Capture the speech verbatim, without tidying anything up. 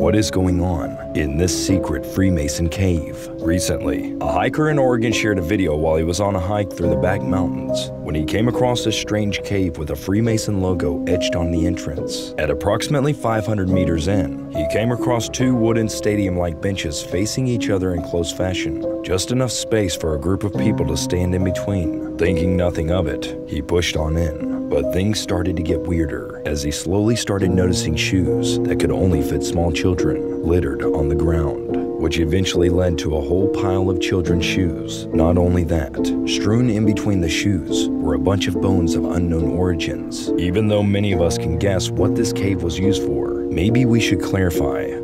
What is going on in this secret Freemason cave? Recently, a hiker in Oregon shared a video while he was on a hike through the Back Mountains when he came across a strange cave with a Freemason logo etched on the entrance. At approximately five hundred meters in, he came across two wooden stadium-like benches facing each other in close fashion, just enough space for a group of people to stand in between. Thinking nothing of it, he pushed on in. But things started to get weirder as he slowly started noticing shoes that could only fit small children littered on the ground, which eventually led to a whole pile of children's shoes. Not only that, strewn in between the shoes were a bunch of bones of unknown origins. Even though many of us can guess what this cave was used for, maybe we should clarify